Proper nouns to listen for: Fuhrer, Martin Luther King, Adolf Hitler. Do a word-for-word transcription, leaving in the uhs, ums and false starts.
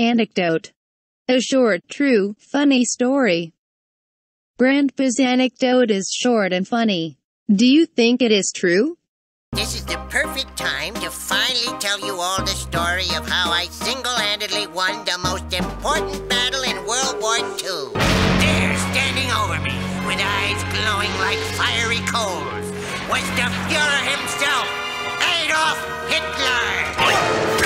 Anecdote. A short, true, funny story. Grandpa's anecdote is short and funny. Do you think it is true? This is the perfect time to finally tell you all the story of how I single-handedly won the most important battle in World War Two. There, standing over me, with eyes glowing like fiery coals, was the Fuhrer himself, Adolf Hitler!